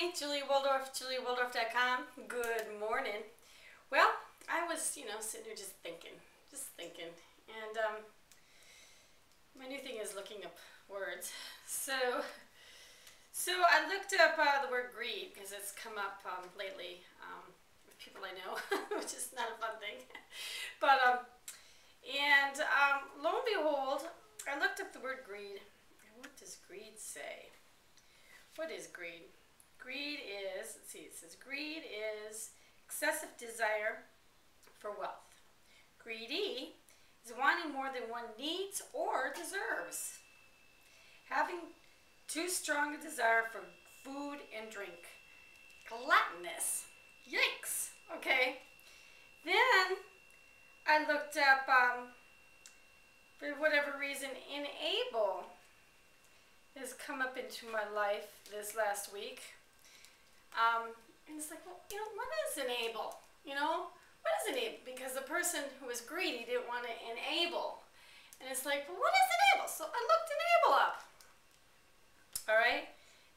Hi, Julie Waldorf, juliewaldorf.com. Good morning. Well, I was, sitting here just thinking. And my new thing is looking up words. So I looked up the word greed because it's come up lately with people I know, which is not a fun thing. But, lo and behold, I looked up the word greed. And what does greed say? What is greed? Greed is, it says greed is excessive desire for wealth. Greedy is wanting more than one needs or deserves. Having too strong a desire for food and drink. Gluttonous. Yikes. Okay. Then I looked up, for whatever reason, enable has come up into my life this last week. And it's like, well, what is enable? What is enable? Because the person who was greedy didn't want to enable. And it's like, well, what is enable? So I looked enable up. All right?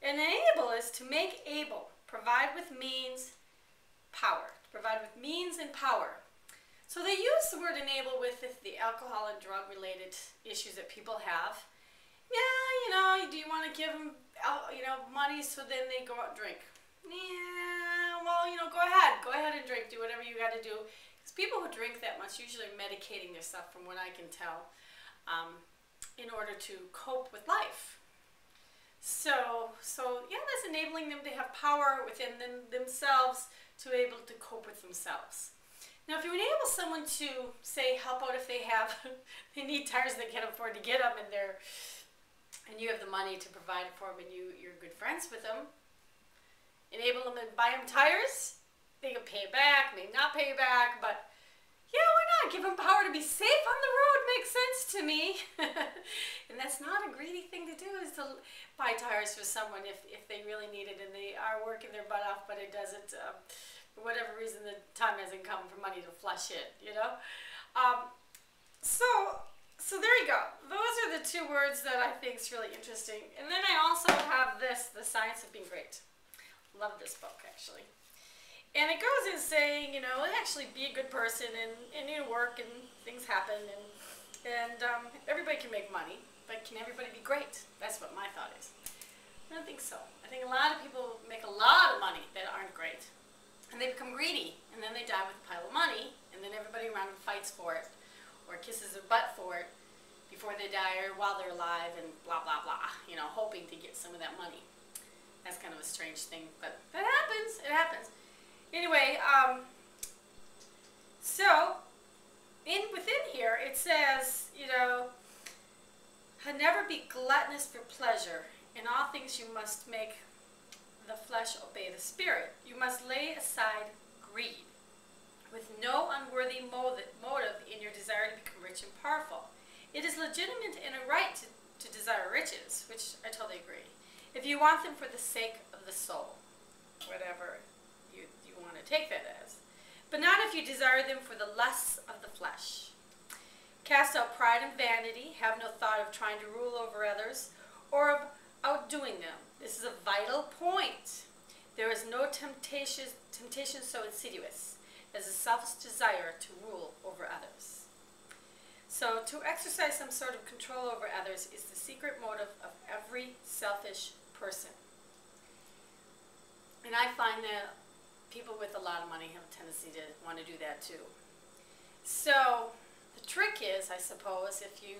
Enable is to make able, provide with means, power. Provide with means and power. So they use the word enable with the alcohol and drug related issues that people have. Yeah, do you want to give them, money so then they go out and drink? Yeah, well, go ahead and drink. Do whatever you got to do. Because people who drink that much usually are medicating their stuff, from what I can tell, in order to cope with life. So yeah, that's enabling them to have power within themselves to be able to cope with themselves. Now, if you enable someone to, say, help out if they need tires they can't afford to get them, and you have the money to provide for them, and you're good friends with them, enable them and buy them tires. They can pay back, may not pay back, but yeah, why not? Give them power to be safe on the road. Makes sense to me. And that's not a greedy thing to do, is to buy tires for someone if they really need it and they are working their butt off, but it doesn't, for whatever reason, the time hasn't come for money to flush it, So there you go. Those are the two words that I think is really interesting. And then I also have this, The Science of Being Great. Love this book, actually. And it goes in saying, actually be a good person and work and things happen and everybody can make money, but can everybody be great? That's what my thought is. I don't think so. I think a lot of people make a lot of money that aren't great. And they become greedy, and then they die with a pile of money, and then everybody around them fights for it, or kisses their butt for it before they die or while they're alive, and blah, blah, blah, hoping to get some of that money. That's kind of a strange thing, but that happens. It happens. Anyway, so within here it says, never be gluttonous for pleasure. In all things you must make the flesh obey the spirit. You must lay aside greed, with no unworthy motive in your desire to become rich and powerful. It is legitimate and a right to desire riches, which I totally agree, if you want them for the sake of the soul, whatever you want to take that as, but not if you desire them for the lusts of the flesh. Cast out pride and vanity. Have no thought of trying to rule over others or of outdoing them. This is a vital point. There is no temptation so insidious as a selfish desire to rule over others. So to exercise some sort of control over others is the secret motive of every selfish person. And I find that people with a lot of money have a tendency to want to do that too. So the trick is, I suppose, if you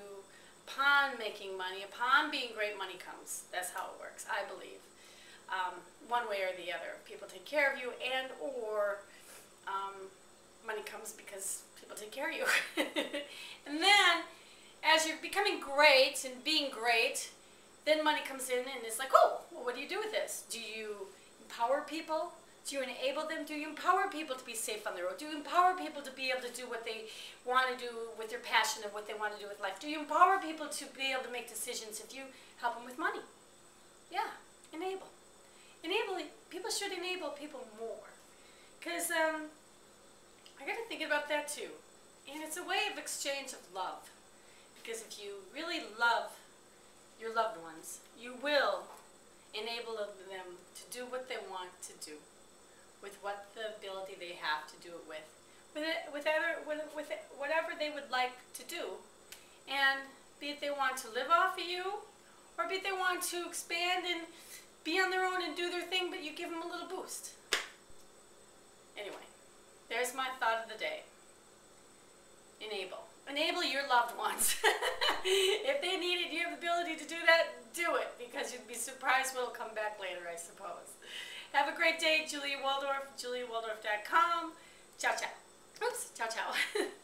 upon making money, upon being great, money comes. That's how it works, I believe. One way or the other. People take care of you, and or money comes because people take care of you. And then, as you're becoming great and being great, then money comes in and it's like, oh, well, what do you do with this? Do you empower people? Do you enable them? Do you empower people to be safe on the road? Do you empower people to be able to do what they want to do with their passion and what they want to do with life? Do you empower people to be able to make decisions if you help them with money? Yeah, enable. Enable. People should enable people more. Because I got to think about that too. And it's a way of exchange of love. Because if you really love your loved ones, you will enable them to do what they want to do with what the ability they have to do it with whatever they would like to do. And be it they want to live off of you, or be it they want to expand and be on their own and do their thing, but you give them a little boost. Anyway, there's my thought of the day. Enable. Enable your loved ones. If they need it, you have the ability to do that, do it, because you'd be surprised what'll come back later, I suppose. Have a great day. Julie Waldorf, juliewaldorf.com. Ciao, ciao. Oops, ciao, ciao.